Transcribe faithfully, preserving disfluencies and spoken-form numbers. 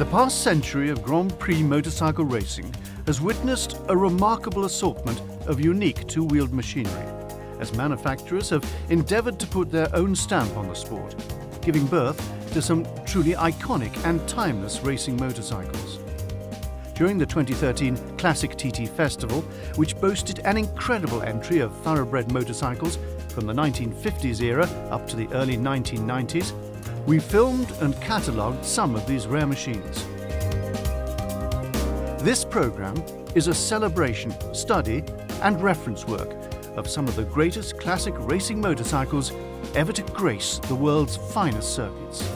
The past century of Grand Prix motorcycle racing has witnessed a remarkable assortment of unique two-wheeled machinery, as manufacturers have endeavoured to put their own stamp on the sport, giving birth to some truly iconic and timeless racing motorcycles. During the twenty thirteen Classic T T Festival, which boasted an incredible entry of thoroughbred motorcycles from the nineteen fifties era up to the early nineteen nineties, we filmed and catalogued some of these rare machines. This programme is a celebration, study and reference work of some of the greatest classic racing motorcycles ever to grace the world's finest circuits.